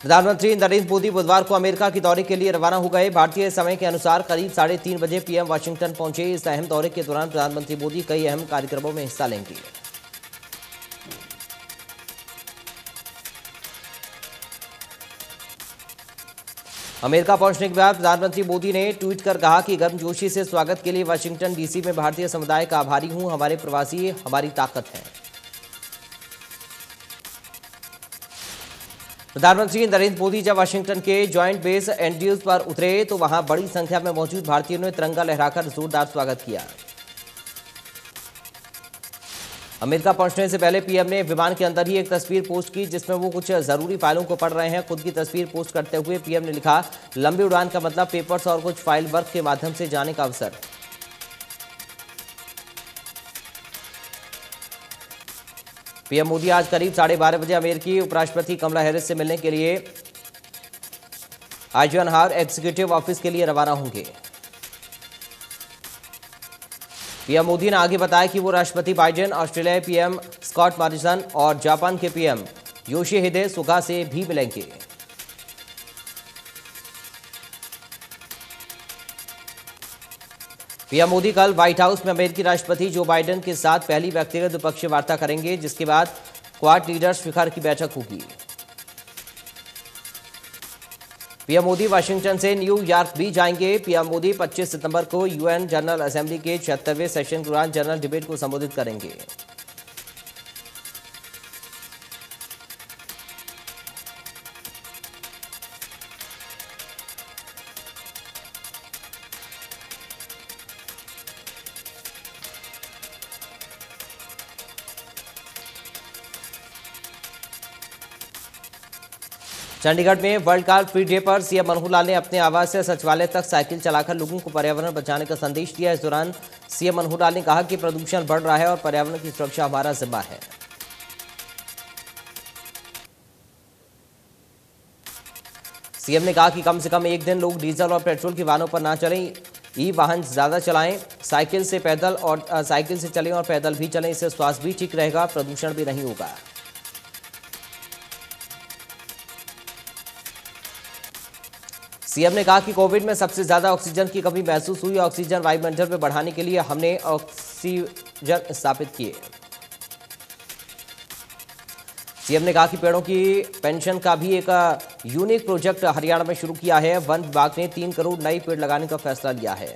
प्रधानमंत्री नरेंद्र मोदी बुधवार को अमेरिका के दौरे के लिए रवाना हो गए। भारतीय समय के अनुसार करीब 3:30 बजे पीएम वाशिंगटन पहुंचे। इस अहम दौरे के दौरान प्रधानमंत्री मोदी कई अहम कार्यक्रमों में हिस्सा लेंगे। अमेरिका पहुंचने के बाद प्रधानमंत्री मोदी ने ट्वीट कर कहा कि गर्मजोशी से स्वागत के लिए वाशिंगटन डीसी में भारतीय समुदाय का आभारी हूं। हमारे प्रवासी हमारी ताकत हैं। प्रधानमंत्री नरेंद्र मोदी जब वाशिंगटन के ज्वाइंट बेस एंड्रयूज पर उतरे तो वहां बड़ी संख्या में मौजूद भारतीयों ने तिरंगा लहराकर जोरदार स्वागत किया। अमेरिका पहुंचने से पहले पीएम ने विमान के अंदर ही एक तस्वीर पोस्ट की, जिसमें वो कुछ जरूरी फाइलों को पढ़ रहे हैं। खुद की तस्वीर पोस्ट करते हुए पीएम ने लिखा, लंबी उड़ान का मतलब पेपर्स और कुछ फाइल वर्क के माध्यम से जाने का अवसर। पीएम मोदी आज करीब 12:30 बजे अमेरिकी उपराष्ट्रपति कमला हैरिस से मिलने के लिए आइजनहावर एग्जीक्यूटिव ऑफिस के लिए रवाना होंगे। पीएम मोदी ने आगे बताया कि वो राष्ट्रपति बाइडेन, ऑस्ट्रेलियाई पीएम स्कॉट मॉरिसन और जापान के पीएम योशी हिदे सुगा से भी मिलेंगे। पीएम मोदी कल व्हाइट हाउस में अमेरिकी राष्ट्रपति जो बाइडेन के साथ पहली व्यक्तिगत द्विपक्षीय वार्ता करेंगे, जिसके बाद क्वाड लीडर्स शिखर की बैठक होगी। पीएम मोदी वाशिंगटन से न्यूयॉर्क भी जाएंगे। पीएम मोदी 25 सितंबर को यूएन जनरल असेंबली के 76वें सेशन के दौरान जनरल डिबेट को संबोधित करेंगे। चंडीगढ़ में वर्ल्ड कार फ्री डे पर सीएम मनोहर लाल ने अपने आवास से सचिवालय तक साइकिल चलाकर लोगों को पर्यावरण बचाने का संदेश दिया। इस दौरान सीएम मनोहर लाल ने कहा कि प्रदूषण बढ़ रहा है और पर्यावरण की सुरक्षा हमारा जिम्मा है। सीएम ने कहा कि कम से कम एक दिन लोग डीजल और पेट्रोल की वाहनों पर ना चलें, ई वाहन ज्यादा चलाएं, साइकिल से चलें और पैदल भी चलें। इससे स्वास्थ्य भी ठीक रहेगा, प्रदूषण भी नहीं होगा। सीएम ने कहा कि कोविड में सबसे ज्यादा ऑक्सीजन की कमी महसूस हुई। ऑक्सीजन वायुमंडल में बढ़ाने के लिए हमने ऑक्सीजन स्थापित किए। सीएम ने कहा कि पेड़ों की पेंशन का भी एक यूनिक प्रोजेक्ट हरियाणा में शुरू किया है। वन विभाग ने 3 करोड़ नए पेड़ लगाने का फैसला लिया है।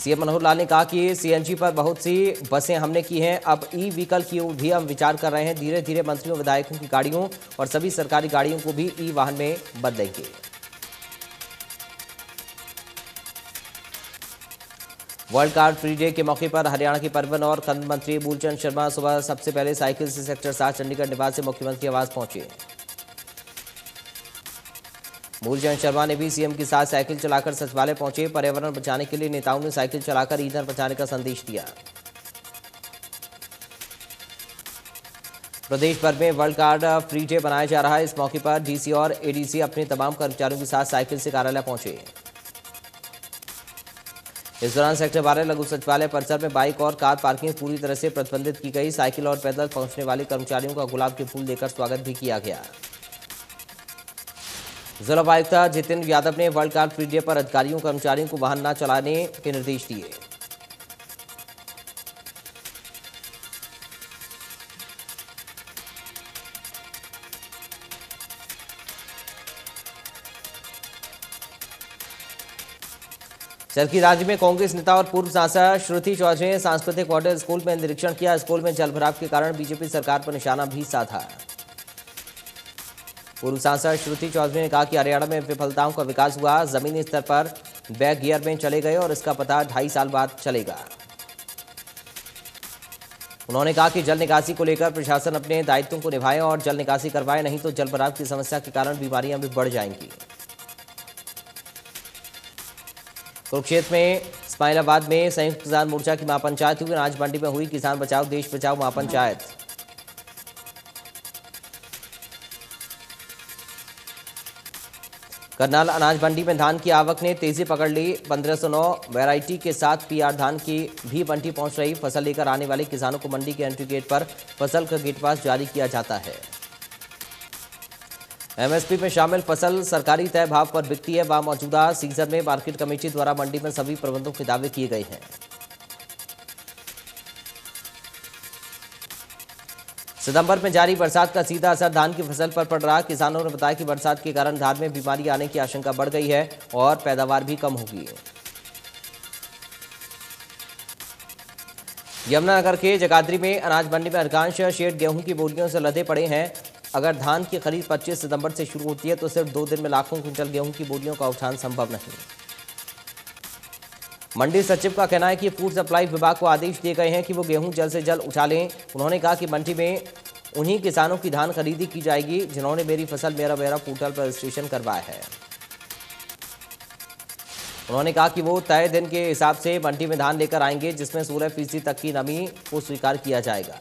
सीएम मनोहर लाल ने कहा कि सीएनजी पर बहुत सी बसें हमने की हैं, अब ई व्हीकल की ओर भी हम विचार कर रहे हैं। धीरे धीरे मंत्रियों, विधायकों की गाड़ियों और सभी सरकारी गाड़ियों को भी ई वाहन में बदलेंगे। वर्ल्ड कार फ्री डे के मौके पर हरियाणा के परिवहन और खंड मंत्री मूलचंद शर्मा सुबह सबसे पहले साइकिल से सेक्टर 7 चंडीगढ़ निवास से मुख्यमंत्री आवास पहुंचे। मूलचंद शर्मा ने भी सीएम के साथ साइकिल चलाकर सचिवालय पहुंचे। पर्यावरण बचाने के लिए नेताओं ने साइकिल चलाकर ईंधन बचाने का संदेश दिया। प्रदेश भर में वर्ल्ड कार्ड फ्री डे मनाया जा रहा है। इस मौके पर डीसी और एडीसी अपने तमाम कर्मचारियों के साथ साइकिल से कार्यालय पहुंचे। इस दौरान सेक्टर 12 लघु सचिवालय परिसर में बाइक और कार पार्किंग पूरी तरह से प्रतिबंधित की गई। साइकिल और पैदल पहुंचने वाले कर्मचारियों का गुलाब के फूल देकर स्वागत भी किया गया। जिला उपायुक्त जितेंद्र यादव ने वर्ल्ड कार फ्री डे पर अधिकारियों कर्मचारियों को वाहन न चलाने के निर्देश दिए। चरखी राज्य में कांग्रेस नेता और पूर्व सांसद श्रुति चौधरी ने सांस्कृतिक होटल स्कूल में निरीक्षण किया। स्कूल में जलभराव के कारण बीजेपी सरकार पर निशाना भी साधा। पूर्व सांसद श्रुति चौधरी ने कहा कि हरियाणा में विफलताओं का विकास हुआ, जमीनी स्तर पर बैक गियर में चले गए और इसका पता 2.5 साल बाद चलेगा। उन्होंने कहा कि जल निकासी को लेकर प्रशासन अपने दायित्वों को निभाए और जल निकासी करवाए, नहीं तो जलभराव की समस्या के कारण बीमारियां भी बढ़ जाएंगी। कुरुक्षेत्र में इस्माइलाबाद में संयुक्त किसान मोर्चा की महापंचायत हुई। आज मंडी में हुई किसान बचाओ देश बचाओ महापंचायत। करनाल अनाज मंडी में धान की आवक ने तेजी पकड़ ली। 1509 वैरायटी के साथ पीआर धान की भी मंडी पहुंच रही। फसल लेकर आने वाले किसानों को मंडी के एंट्री गेट पर फसल का गेट पास जारी किया जाता है। एमएसपी में शामिल फसल सरकारी तय भाव पर बिकती है व मौजूदा सीजन में मार्केट कमेटी द्वारा मंडी में सभी प्रबंधों के दावे किए गए हैं। सितंबर में जारी बरसात का सीधा असर धान की फसल पर पड़ रहा। किसानों ने बताया कि बरसात के कारण धान में बीमारी आने की आशंका बढ़ गई है और पैदावार भी कम होगी। यमुनानगर के जगाधरी में अनाज मंडी में अधिकांश शेड गेहूं की बोरियों से लदे पड़े हैं। अगर धान की खरीद 25 सितंबर से शुरू होती है तो सिर्फ 2 दिन में लाखों क्विंटल गेहूं की बोरियों का उठान संभव नहीं। मंडी सचिव का कहना है कि फूड सप्लाई विभाग को आदेश दिए गए हैं कि वो गेहूं जल्द से जल्द उठा लें। उन्होंने कहा कि मंडी में उन्हीं किसानों की धान खरीदी की जाएगी जिन्होंने मेरी फसल मेरा बेरा पोर्टल पर रजिस्ट्रेशन करवाया है। उन्होंने कहा कि वो तय दिन के हिसाब से मंडी में धान लेकर आएंगे जिसमें 16% तक की नमी को स्वीकार किया जाएगा।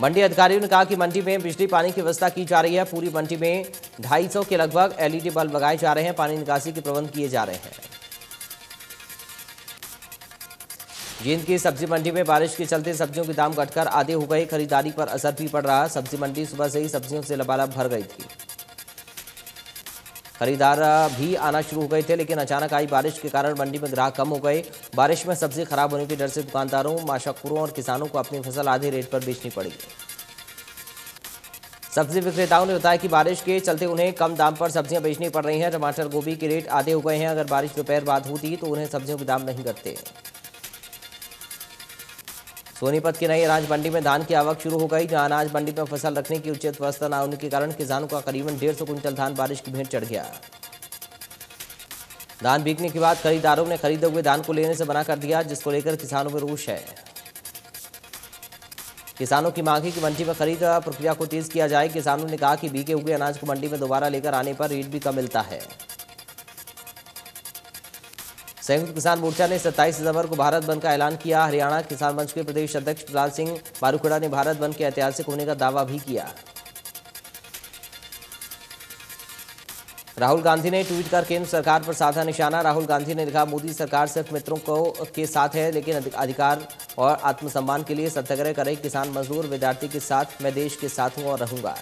मंडी अधिकारियों ने कहा कि मंडी में बिजली पानी की व्यवस्था की जा रही है। पूरी मंडी में 250 के लगभग एलईडी बल्ब लगाए जा रहे हैं। पानी निकासी के प्रबंध किए जा रहे हैं। जींद की सब्जी मंडी में बारिश के चलते सब्जियों के दाम घटकर आधे हो गए। खरीदारी पर असर भी पड़ रहा। सब्जी मंडी सुबह से ही सब्जियों से लबालब भर गई थी। खरीदार भी आना शुरू हो गए थे लेकिन अचानक आई बारिश के कारण मंडी में ग्राहक कम हो गए। बारिश में सब्जी खराब होने के डर से दुकानदारों, माशाखोरों और किसानों को अपनी फसल आधे रेट पर बेचनी पड़ी। सब्जी विक्रेताओं ने बताया कि बारिश के चलते उन्हें कम दाम पर सब्जियां बेचनी पड़ रही हैं। टमाटर गोभी के रेट आधे हो गए हैं। अगर बारिश दोपहर बाद होती तो उन्हें सब्जियों के दाम नहीं घटते। सोनीपत की नई अनाज मंडी में धान की आवक शुरू हो गई। जहां अनाज मंडी में फसल रखने की उचित व्यवस्था न होने के कारण किसानों का करीबन 150 क्विंटल धान बारिश की भेंट चढ़ गया। धान बिकने के बाद खरीदारों ने खरीदे हुए धान को लेने से मना कर दिया जिसको लेकर किसानों में रोष है। किसानों की मांग है कि मंडी में खरीद प्रक्रिया को तेज किया जाए। किसानों ने कहा कि बिके हुए अनाज को मंडी में दोबारा लेकर आने पर रेट भी कम मिलता है। संयुक्त किसान मोर्चा ने 27 सितंबर को भारत बंद का ऐलान किया। हरियाणा किसान मंच के प्रदेश अध्यक्ष लाल सिंह बारूखड़ा ने भारत बंद के ऐतिहासिक होने का दावा भी किया। राहुल गांधी ने ट्वीट कर केंद्र सरकार पर साधा निशाना। राहुल गांधी ने लिखा, मोदी सरकार सिर्फ मित्रों के साथ है लेकिन अधिकार और आत्मसम्मान के लिए सत्याग्रह करे। किसान, मजदूर, विद्यार्थी के साथ मैं देश के साथ हूँ और रहूँगा।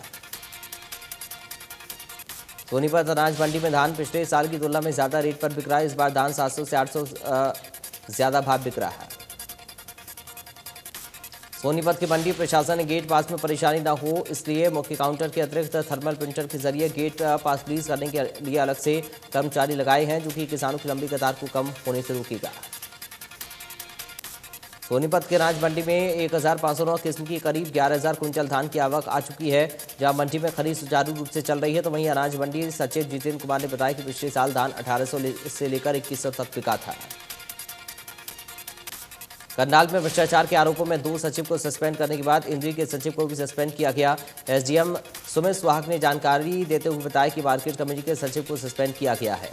सोनीपत अनाज मंडी में धान पिछले साल की तुलना में ज़्यादा रेट पर बिक रहा है। इस बार धान 700 से 800 ज़्यादा भाव बिक रहा है। सोनीपत की मंडी प्रशासन ने गेट पास में परेशानी ना हो इसलिए मुख्य काउंटर के अतिरिक्त थर्मल प्रिंटर के जरिए गेट पास रिलीज करने के लिए अलग से कर्मचारी लगाए हैं जो कि किसानों की लंबी कतार को कम होने से रोकेगा। सोनीपत के अनाज मंडी में 1509 किस्म की करीब 11000 क्विंटल धान की आवक आ चुकी है। जहां मंडी में खरीद सुचारू रूप से चल रही है तो वहीं अनाज मंडी सचिव जितेंद्र कुमार ने बताया कि पिछले साल धान 1800 से लेकर 2100 तक बिका था। करनाल में भ्रष्टाचार के आरोपों में 2 सचिव को सस्पेंड करने के बाद इंद्री के सचिव को भी सस्पेंड किया गया। एसडीएम सुमित सुहाग ने जानकारी देते हुए बताया कि मार्केट कमेटी के सचिव को सस्पेंड किया गया है।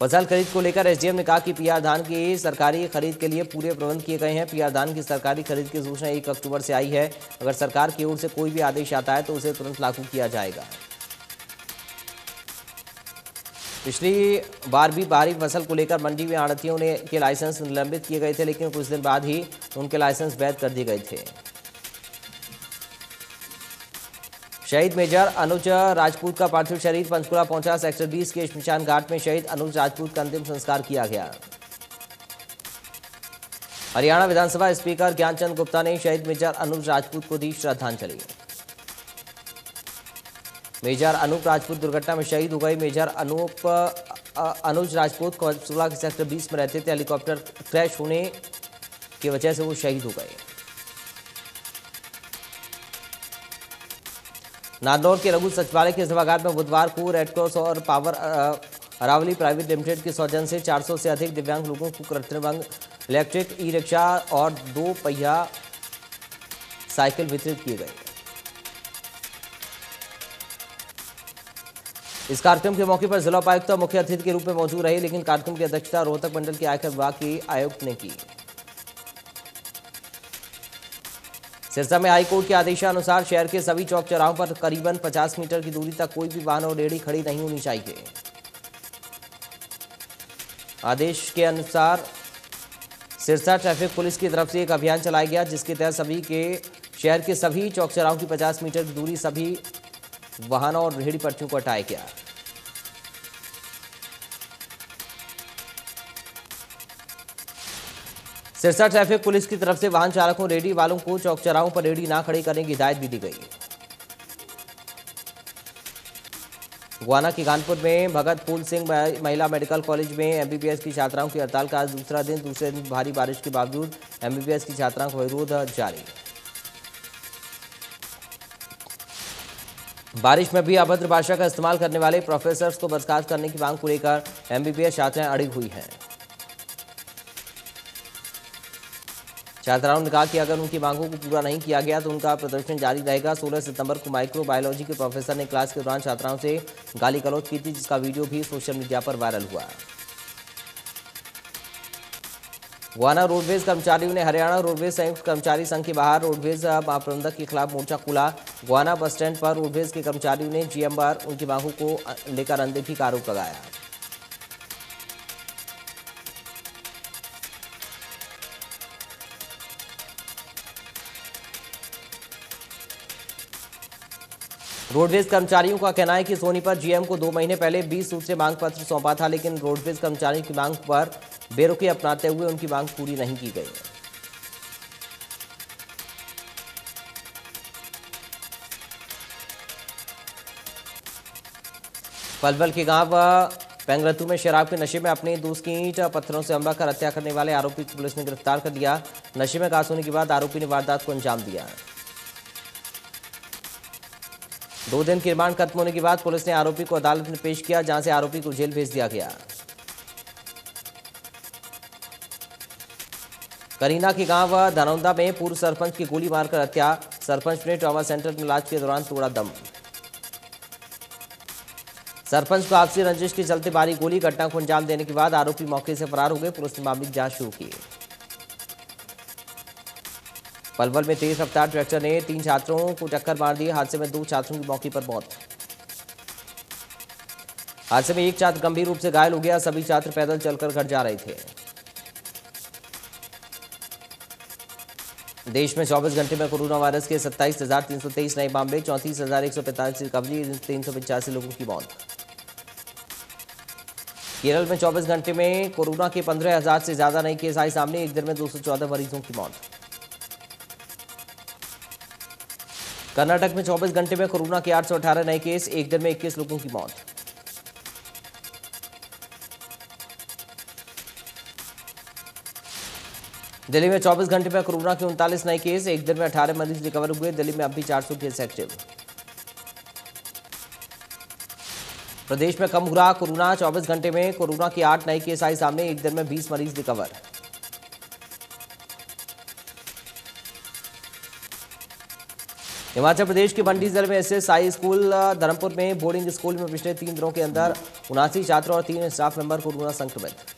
फसल खरीद को लेकर एसडीएम ने कहा कि पीआर धान की सरकारी खरीद के लिए पूरे प्रबंध किए गए हैं। पीआर धान की सरकारी खरीद की सूचना 1 अक्टूबर से आई है। अगर सरकार की ओर से कोई भी आदेश आता है तो उसे तुरंत लागू किया जाएगा। पिछली बार भी भारी फसल को लेकर मंडी में आढ़तियों के लाइसेंस निलंबित किए गए थे लेकिन कुछ दिन बाद ही उनके लाइसेंस वैध कर दिए गए थे। शहीद मेजर अनुज राजपूत का पार्थिव शरीर पंचकुला पहुंचा। सेक्टर 20 के शमशान घाट में शहीद अनुज राजपूत का अंतिम संस्कार किया गया। हरियाणा विधानसभा स्पीकर ज्ञानचंद गुप्ता ने शहीद मेजर अनुज राजपूत को दी श्रद्धांजलि। मेजर अनूप राजपूत दुर्घटना में शहीद हो गए। मेजर अनुज राजपूत पंचकुला के सेक्टर 20 में रहते थे। हेलीकॉप्टर क्रैश होने की वजह से वो शहीद हो गए। नादौर के रघु सचिवालय के सभागार में बुधवार को रेडक्रॉस और पावर अरावली प्राइवेट लिमिटेड के सौजन्य से 400 से अधिक दिव्यांग लोगों को कृत्रिम इलेक्ट्रिक ई रिक्शा और 2 पहिया साइकिल वितरित किए गए। इस कार्यक्रम के मौके पर जिला उपायुक्त तो मुख्य अतिथि के रूप में मौजूद रहे लेकिन कार्यक्रम की अध्यक्षता रोहतक मंडल के आयकर विभाग के आयुक्त ने की। सिरसा में हाईकोर्ट के आदेशानुसार शहर के सभी चौक चौराहों पर करीबन 50 मीटर की दूरी तक कोई भी वाहन और रेहड़ी खड़ी नहीं होनी चाहिए। आदेश के अनुसार सिरसा ट्रैफिक पुलिस की तरफ से एक अभियान चलाया गया, जिसके तहत सभी के शहर के सभी चौक चौराहों की 50 मीटर की दूरी सभी वाहनों और रेहड़ी पटरियों को हटाया गया। सिरसा ट्रैफिक पुलिस की तरफ से वाहन चालकों, रेहड़ी वालों को चौक चौराहों पर रेहड़ी ना खड़ी करने की हिदायत भी दी गई। गुआना के कानपुर में भगत फूल सिंह महिला मेडिकल कॉलेज में एमबीबीएस की छात्राओं की हड़ताल का आज दूसरे दिन भारी बारिश के बावजूद एमबीबीएस की छात्राओं का विरोध जारी। बारिश में भी अभद्र भाषा का इस्तेमाल करने वाले प्रोफेसर्स को बर्खास्त करने की मांग को लेकर एमबीबीएस छात्राएं अड़ी हुई हैं। छात्राओं ने कहा कि अगर उनकी मांगों को पूरा नहीं किया गया तो उनका प्रदर्शन जारी रहेगा। 16 सितंबर को माइक्रोबायोलॉजी के प्रोफेसर ने क्लास के दौरान छात्राओं से गाली गलौज की थी, जिसका वीडियो भी सोशल मीडिया पर वायरल हुआ। गुआना रोडवेज कर्मचारियों ने हरियाणा रोडवेज संयुक्त कर्मचारी संघ के बाहर रोडवेज महाप्रबंधक के खिलाफ मोर्चा खोला। गुआना बस स्टैंड पर रोडवेज के कर्मचारियों ने जीएम पर उनकी मांगों को लेकर अनदेखी का आरोप लगाया। रोडवेज कर्मचारियों का कहना है कि सोनीपत जीएम को 2 महीने पहले 20 सूत्र मांग पत्र सौंपा था, लेकिन रोडवेज कर्मचारियों की मांग पर बेरुखी अपनाते हुए उनकी मांग पूरी नहीं की गई। पलवल के गांव पेंगरतू में शराब के नशे में अपने दोस्त की ईंट पत्थरों से हमला कर हत्या करने वाले आरोपी को पुलिस ने गिरफ्तार कर लिया। नशे में कास होने के बाद आरोपी ने वारदात को अंजाम दिया। 2 दिन की रिमांड खत्म होने के बाद पुलिस ने आरोपी को अदालत में पेश किया, जहां से आरोपी को जेल भेज दिया गया। करीना के गांव धनौंदा में पूर्व सरपंच की गोली मारकर हत्या। सरपंच ने ट्रॉमा सेंटर में इलाज के दौरान तोड़ा दम। सरपंच को आपसी रंजिश के चलते मारी गोली। घटना को अंजाम देने के बाद आरोपी मौके से फरार हो गए। पुलिस ने मामले की जांच शुरू की। पलवल में तेज रफ्तार ट्रैक्टर ने 3 छात्रों को टक्कर मार दी। हादसे में 2 छात्रों की मौके पर मौत। हादसे में एक छात्र गंभीर रूप से घायल हो गया। सभी छात्र पैदल चलकर घर जा रहे थे। देश में 24 घंटे में कोरोना वायरस के 27,323 नए मामले, 34,145 रिकवरी, 385 लोगों की मौत। केरल में 24 घंटे में कोरोना के 15,000 से ज्यादा नए केस आए सामने। एक दिन में 214 मरीजों की मौत। कर्नाटक में 24 घंटे में कोरोना के 818 नए केस, एक दिन में 21 लोगों की मौत। दिल्ली में 24 घंटे में कोरोना के 39 नए केस, एक दिन में 18 मरीज रिकवर हुए। दिल्ली में अब भी 400 केस एक्टिव। प्रदेश में कम हो रहा कोरोना, 24 घंटे में कोरोना के 8 नए केस आए सामने। एक दिन में 20 मरीज रिकवर। हिमाचल प्रदेश के मंडी जिले में एसएस हाई स्कूल धर्मपुर में बोर्डिंग स्कूल में पिछले 3 दिनों के अंदर 79 छात्रों और 3 स्टाफ मेंबर कोरोना संक्रमित।